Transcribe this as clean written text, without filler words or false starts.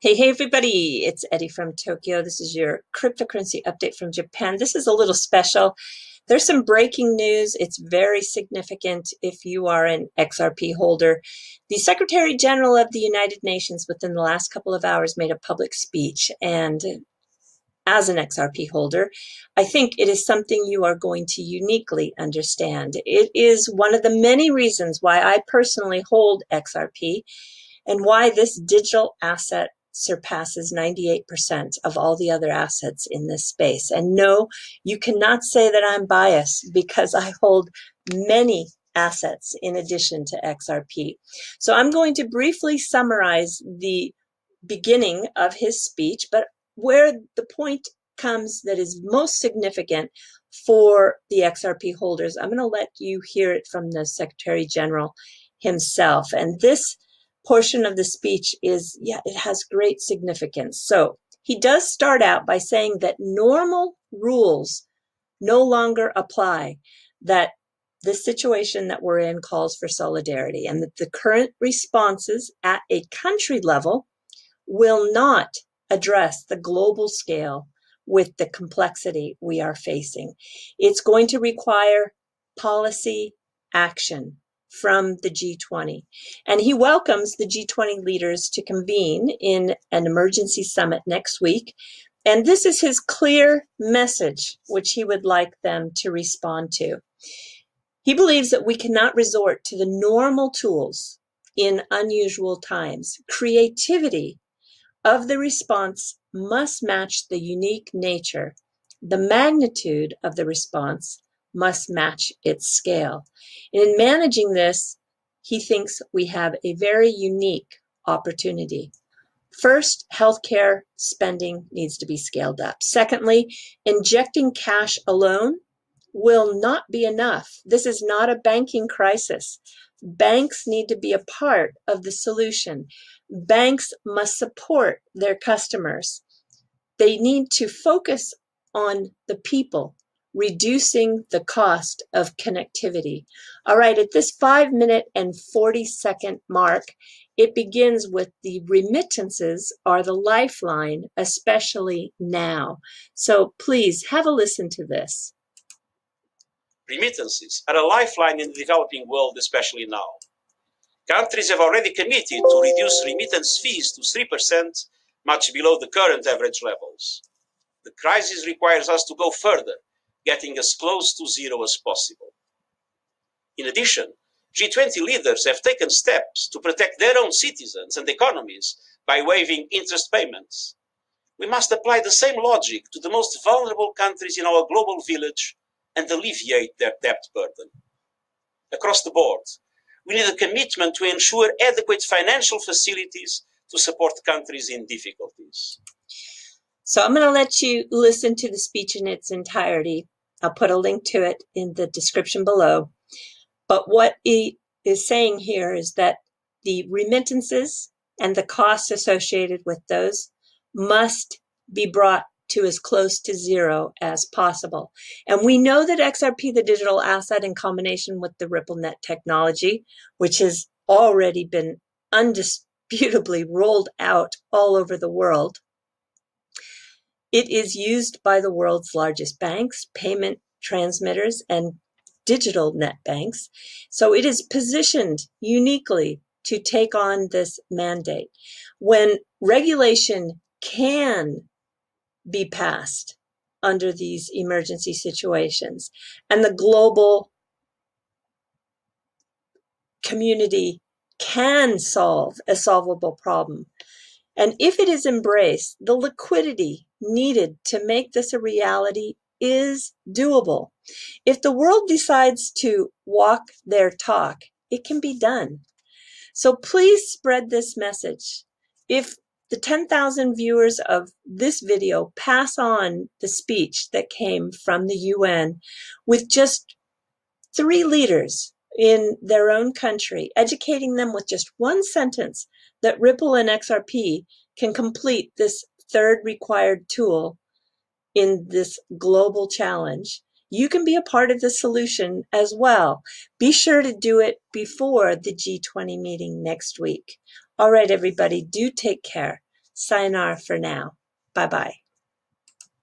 Hey everybody, it's Eddie from Tokyo. This is your cryptocurrency update from Japan. This is a little special. There's some breaking news. It's very significant if you are an XRP holder. The Secretary General of the United Nations within the last couple of hours made a public speech, and as an XRP holder, I think it is something you are going to uniquely understand. It is one of the many reasons why I personally hold XRP and why this digital asset surpasses 98% of all the other assets in this space. And no, you cannot say that I'm biased because I hold many assets in addition to XRP. So I'm going to briefly summarize the beginning of his speech, but where the point comes that is most significant for the XRP holders, I'm going to let you hear it from the Secretary General himself. And this portion of the speech is, it has great significance. So he does start out by saying that normal rules no longer apply, that the situation that we're in calls for solidarity, and that the current responses at a country level will not address the global scale with the complexity we are facing. It's going to require policy action from the G20. And he welcomes the G20 leaders to convene in an emergency summit next week. And this is his clear message, which he would like them to respond to. He believes that we cannot resort to the normal tools in unusual times. Creativity of the response must match the unique nature. The magnitude of the response must match its scale. And in managing this, he thinks we have a very unique opportunity. First, healthcare spending needs to be scaled up. Secondly, injecting cash alone will not be enough. This is not a banking crisis. Banks need to be a part of the solution. Banks must support their customers. They need to focus on the people, reducing the cost of connectivity. All right, at this 5-minute and 40-second mark, it begins with the remittances are the lifeline, especially now. So please have a listen to this. Remittances are a lifeline in the developing world, especially now. Countries have already committed to reduce remittance fees to 3%, much below the current average levels. The crisis requires us to go further, getting as close to zero as possible. In addition, G20 leaders have taken steps to protect their own citizens and economies by waiving interest payments. We must apply the same logic to the most vulnerable countries in our global village and alleviate their debt burden. Across the board, we need a commitment to ensure adequate financial facilities to support countries in difficulties. So I'm going to let you listen to the speech in its entirety. I'll put a link to it in the description below. But what he is saying here is that the remittances and the costs associated with those must be brought to as close to zero as possible. And we know that XRP, the digital asset, in combination with the RippleNet technology, which has already been undisputably rolled out all over the world, it is used by the world's largest banks, payment transmitters, and digital net banks. So it is positioned uniquely to take on this mandate. When regulation can be passed under these emergency situations, and the global community can solve a solvable problem, and if it is embraced, the liquidity needed to make this a reality is doable. If the world decides to walk their talk, it can be done. So please spread this message. If the 10,000 viewers of this video pass on the speech that came from the UN with just 3 leaders in their own country, educating them with just 1 sentence that Ripple and XRP can complete this third required tool in this global challenge, you can be a part of the solution as well. Be sure to do it before the G20 meeting next week. All right, everybody, do take care. Sayonara for now. Bye-bye.